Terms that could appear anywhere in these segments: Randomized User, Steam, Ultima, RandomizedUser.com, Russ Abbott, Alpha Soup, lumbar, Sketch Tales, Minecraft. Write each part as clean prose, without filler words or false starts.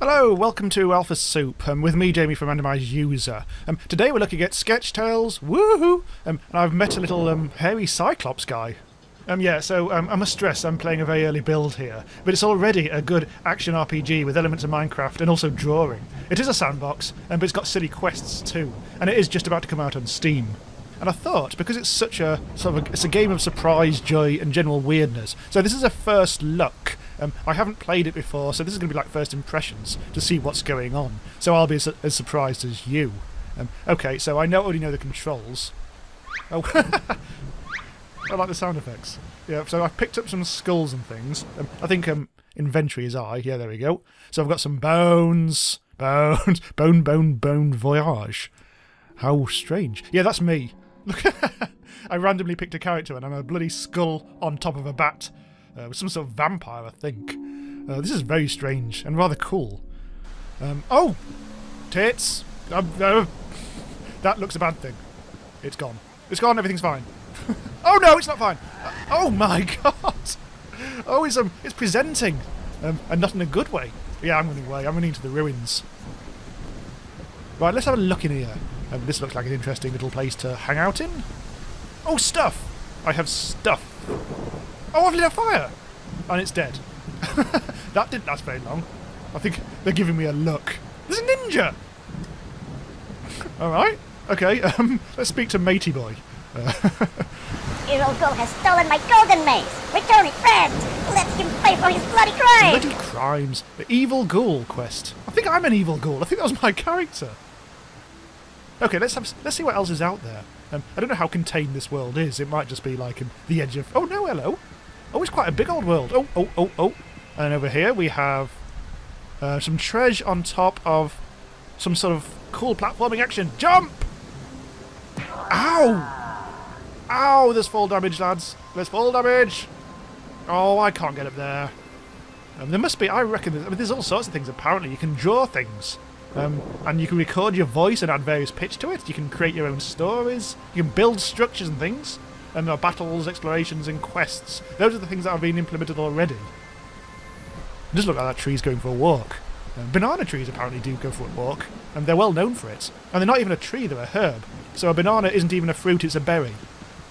Hello, welcome to Alpha Soup. With me, Jamie from Randomized User. Today we're looking at Sketch Tales. Woohoo! And I've met a little hairy Cyclops guy. I must stress I'm playing a very early build here, but it's already a good action RPG with elements of Minecraft and also drawing. It is a sandbox, but it's got silly quests too, and it is just about to come out on Steam. And I thought, because it's such a it's a game of surprise, joy, and general weirdness. So this is a first look. I haven't played it before, so this is going to be like first impressions to see what's going on. So I'll be as surprised as you. Okay, so I already know the controls. Oh, I like the sound effects. Yeah, so I've picked up some skulls and things. I think inventory is I. Yeah, there we go. So I've got some bones, bone voyage. How strange. Yeah, that's me. Look, I randomly picked a character and I'm a bloody skull on top of a bat. With some sort of vampire, I think. This is very strange and rather cool. Oh! Tits! That looks a bad thing. It's gone. It's gone, everything's fine. Oh no, it's not fine! Oh my god! Oh, it's presenting! And not in a good way. Yeah, I'm running away. I'm running into the ruins. Right, let's have a look in here. This looks like an interesting little place to hang out in. Oh, stuff! I have stuff. Oh, I've lit a fire! And it's dead. That didn't last very long. I think they're giving me a look. There's a ninja! Alright, okay, let's speak to matey boy. Evil Ghoul has stolen my golden mace! Return it, friend! Let him pay for his bloody crimes! Bloody crimes. The Evil Ghoul quest. I think I'm an evil ghoul. I think that was my character. Okay, let's see what else is out there. I don't know how contained this world is. It might just be like the edge of... Oh, no, hello. Oh, it's quite a big old world. Oh, oh, oh, oh. And over here we have some treasure on top of some sort of cool platforming action. Jump! Ow! Ow, there's fall damage, lads. There's fall damage. Oh, I can't get up there. There must be... I reckon... there's all sorts of things, apparently. You can draw things. And you can record your voice and add various pitch to it. You can create your own stories. You can build structures and things. And there are battles, explorations, and quests. Those are the things that have been implemented already. It does look like that tree's going for a walk. Banana trees apparently do go for a walk, and they're well known for it. And they're not even a tree, they're a herb. So a banana isn't even a fruit, it's a berry.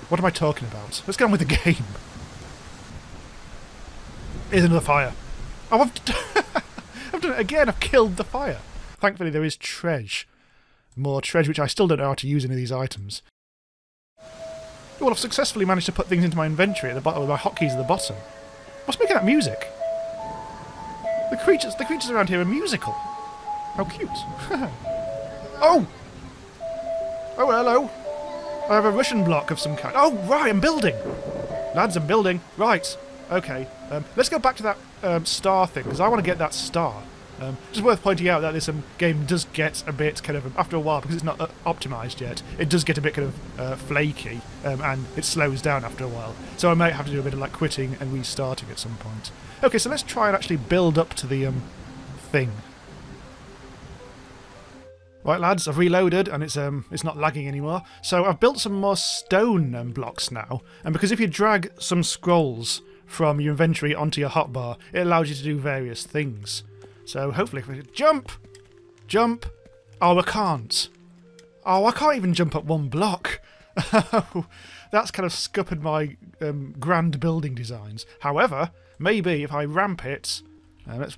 What am I talking about? Let's get on with the game. Here's another fire. Oh, I've done it again, I've killed the fire. Thankfully there is treasure. More treasure, which I still don't know how to use any of these items. Well, I've successfully managed to put things into my inventory at the bottom with my hotkeys at the bottom. What's making that music? The creatures around here are musical. How cute. Oh! Oh, hello. I have a Russian block of some kind. Oh, right, I'm building. Lads, I'm building. Right. Okay. Let's go back to that star thing, because I want to get that star. Just worth pointing out that this game does get a bit kind of, after a while, because it's not optimised yet, it does get a bit kind of flaky, and it slows down after a while. So I might have to do a bit of like quitting and restarting at some point. Okay, so let's try and actually build up to the thing. Right, lads, I've reloaded and it's not lagging anymore. So I've built some more stone blocks now, and because if you drag some scrolls from your inventory onto your hotbar, it allows you to do various things. So hopefully if we jump! Jump! Oh, I can't. Oh, I can't even jump up one block. That's kind of scuppered my grand building designs. However, maybe if I ramp it... let's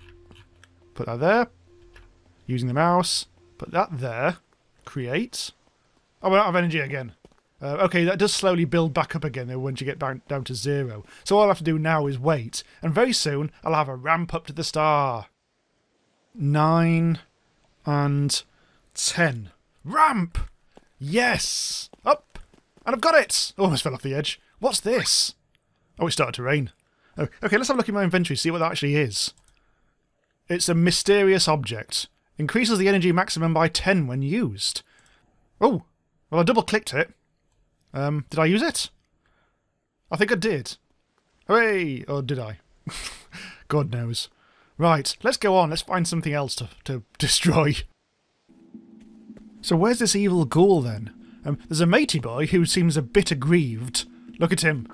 put that there. Using the mouse. Put that there. Create. Oh, we're out of energy again. Okay, that does slowly build back up again though once you get down to zero. So all I have to do now is wait. And very soon, I'll have a ramp up to the star. 9 and 10. Ramp! Yes! Up! And I've got it! Oh, I almost fell off the edge. What's this? Oh, it started to rain. Oh, okay, let's have a look in my inventory, see what that actually is. It's a mysterious object. Increases the energy maximum by 10 when used. Oh! Well, I double-clicked it. Did I use it? I think I did. Hooray! Or did I? God knows. Right, let's go on. Let's find something else to destroy. So where's this evil ghoul then? There's a matey boy who seems a bit aggrieved. Look at him.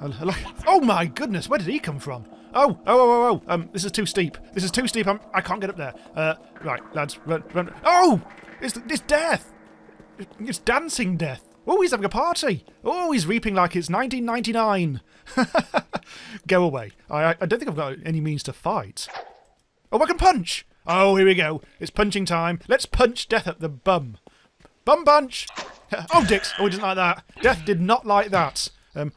Oh my goodness, where did he come from? Oh, this is too steep. This is too steep. I can't get up there. Right, lads, run. Oh! It's death! It's dancing death. Oh, he's having a party. Oh, he's reaping like it's 1999. Go away. I don't think I've got any means to fight. Oh, I can punch! Oh, here we go. It's punching time. Let's punch death up the bum. Bum punch! Oh, dicks! Oh, he didn't like that. Death did not like that.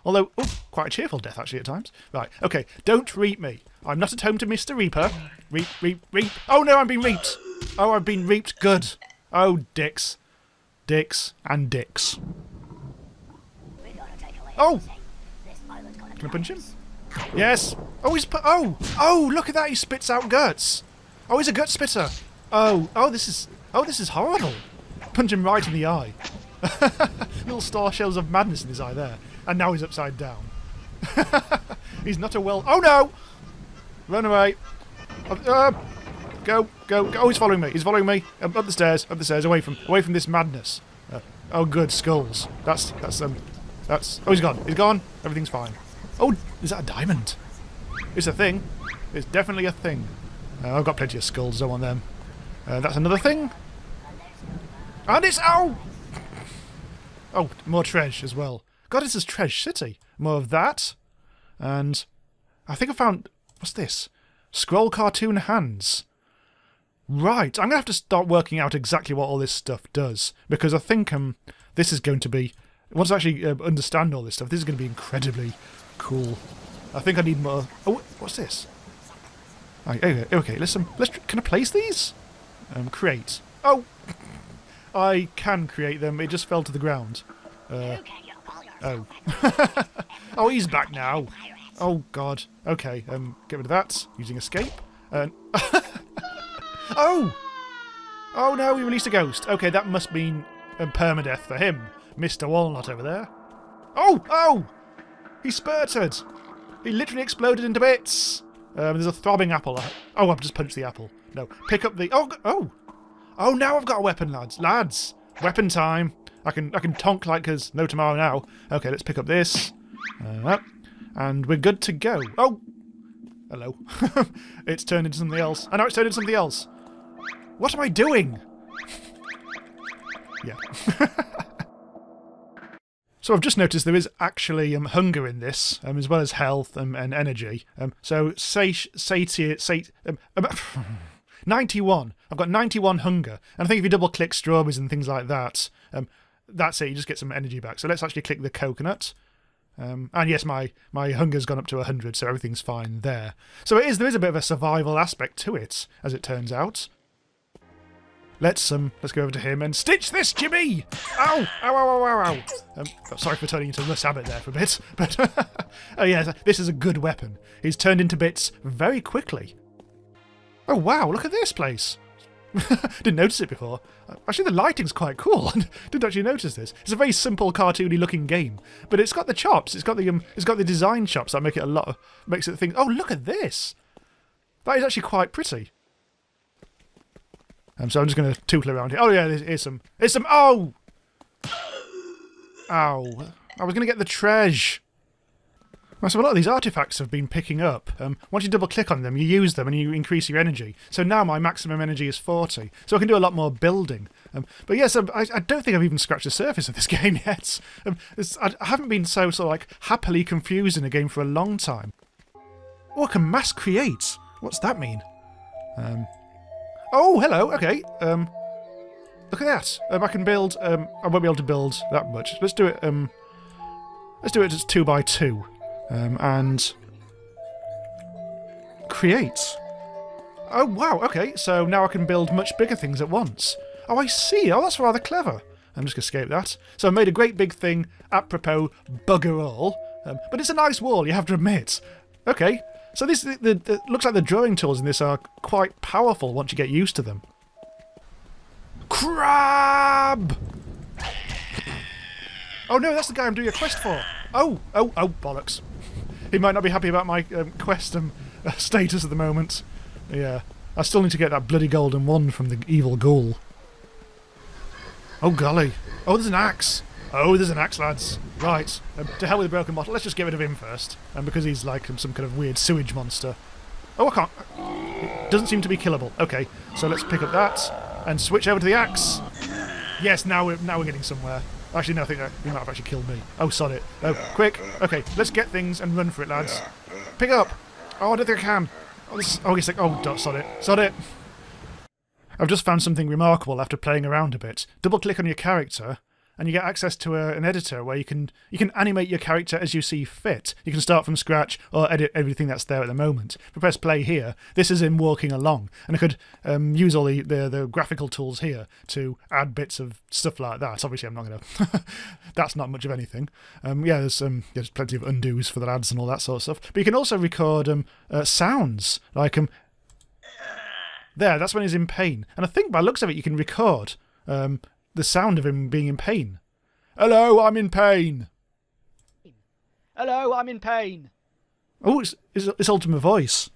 Although, oh, quite a cheerful death actually at times. Right, okay. Don't reap me. I'm not at home to Mr. Reaper. Reap. Oh no, I'm being reaped. Oh, I've been reaped good. Oh, dicks. Dicks and dicks. Oh! Can I punch him? Yes. Oh, he's oh, look at that. He spits out guts. Oh, he's a gut spitter. Oh, this is horrible. Punch him right in the eye. Little star shells of madness in his eye there. And now he's upside down. He's not a well... Oh, no! Run away. Go. Oh, he's following me. He's following me. Up the stairs. Up the stairs. Away from this madness. Oh, good. Skulls. That's... Oh, he's gone. He's gone. Everything's fine. Oh, is that a diamond? It's a thing. It's definitely a thing. I've got plenty of skulls, so on them. That's another thing. And it's... Ow! Oh, more treasure as well. God, this is Treasure City. More of that. And I think I found... What's this? Scroll cartoon hands. Right. I'm going to have to start working out exactly what all this stuff does. Because I think this is going to be... Once I actually understand all this stuff, this is going to be incredibly cool. I think I need more... Oh, what's this? Okay, listen. Can I place these? Create. Oh! I can create them. It just fell to the ground. Oh. Oh, he's back now. Oh, God. Okay, get rid of that. Using escape. Oh! Oh, no, we released a ghost. Okay, that must mean permadeath for him. Mr. Walnut over there. Oh! Oh! He spurted! He literally exploded into bits! There's a throbbing apple. Oh, I've just punched the apple. No. Pick up the... Oh! Oh! Oh, now I've got a weapon, lads. Lads! Weapon time! I can tonk like there's no tomorrow now. Okay, let's pick up this. And we're good to go. Oh! Hello. It's turned into something else. I know it's turned into something else. What am I doing? Yeah. So I've just noticed there is actually hunger in this, as well as health and energy. So satiate... 91. I've got 91 hunger. And I think if you double-click strawberries and things like that... that's it, you just get some energy back. So let's actually click the coconut. And yes, my hunger's gone up to 100, so everything's fine there. So there is a bit of a survival aspect to it, as it turns out. Let's go over to him and stitch this, Jimmy! Ow! Ow, ow, ow, ow, ow! Sorry for turning into Russ Abbott there for a bit, but... Oh yeah, this is a good weapon. He's turned into bits very quickly. Oh wow, look at this place! Didn't notice it before. Actually, the lighting's quite cool. Didn't actually notice this. It's a very simple, cartoony-looking game, but it's got the chops. It's got the design chops that make it makes it think. Oh, look at this! That is actually quite pretty. So I'm just going to tootle around here. Oh yeah, here's some. Oh, ow! I was going to get the treasure. So a lot of these artifacts have been picking up. Once you double-click on them, you use them and you increase your energy. So now my maximum energy is 40, so I can do a lot more building. But yes, I don't think I've even scratched the surface of this game yet. I haven't been so sort of like happily confused in a game for a long time. Oh, I can mass create. What's that mean? Oh, hello. Okay. Look at that. I can build. I won't be able to build that much. Let's do it. Let's do it as 2x2. And create. Oh wow, okay, so now I can build much bigger things at once. Oh, I see. Oh, that's rather clever. I'm just going to escape that. So I made a great big thing, apropos bugger all. But it's a nice wall, you have to admit. Okay, so this looks like the drawing tools in this are quite powerful once you get used to them. Crab! Oh no, that's the guy I'm doing a quest for. Oh, bollocks. He might not be happy about my quest status at the moment. Yeah, I still need to get that bloody golden wand from the evil ghoul. Oh golly. Oh, there's an axe. Oh, there's an axe, lads. Right, to hell with the broken bottle, let's just get rid of him first. And because he's like some kind of weird sewage monster. Oh, I can't. It doesn't seem to be killable. Okay, so let's pick up that and switch over to the axe. Yes, now we're getting somewhere. Actually, no, I think that he might have actually killed me. Oh, sod it. Oh, quick. Okay, let's get things and run for it, lads. Pick up. Oh, I don't think I can. Oh, this, oh, he's like, oh, sod it. Sod it. I've just found something remarkable after playing around a bit. Double-click on your character, and you get access to an editor where you can animate your character as you see fit. You can start from scratch or edit everything that's there at the moment. If I press play here, this is him walking along, and I could use all the graphical tools here to add bits of stuff like that. Obviously, I'm not going to... That's not much of anything. Yeah, there's plenty of undos for the ads and all that sort of stuff. But you can also record sounds, like... There, that's when he's in pain. And I think by looks of it you can record the sound of him being in pain. Hello, I'm in pain. Hello, I'm in pain. Oh, it's Ultima Voice.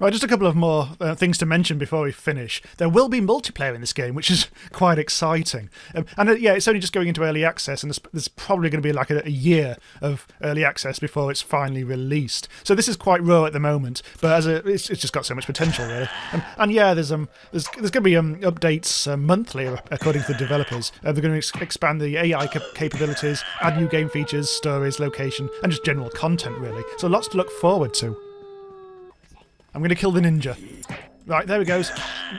Right, just a couple of more things to mention before we finish. There will be multiplayer in this game, which is quite exciting. Yeah, it's only just going into early access, and there's probably going to be like a year of early access before it's finally released. So this is quite raw at the moment, but it's just got so much potential, really. And yeah, there's going to be updates monthly, according to the developers. They're going to expand the AI capabilities, add new game features, stories, location, and just general content, really. So lots to look forward to. I'm going to kill the ninja. Right, there he goes.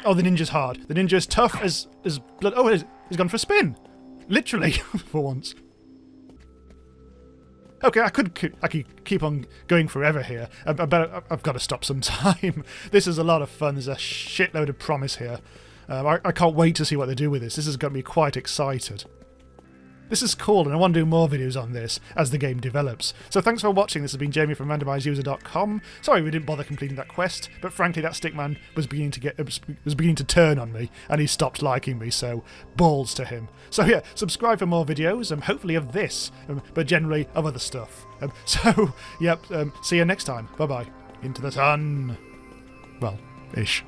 Oh, the ninja's hard. The ninja's tough as blood. Oh, he's gone for a spin. Literally, for once. Okay, I could keep on going forever here. I've got to stop sometime. This is a lot of fun. There's a shitload of promise here. I can't wait to see what they do with this. This has got me quite excited. This is cool, and I want to do more videos on this as the game develops. So thanks for watching. This has been Jamie from RandomizedUser.com. Sorry we didn't bother completing that quest, but frankly that stickman was beginning to turn on me, and he stopped liking me, so balls to him. So yeah, subscribe for more videos, hopefully of this, but generally of other stuff. Yep, see you next time. Bye-bye. Into the sun. Well, ish.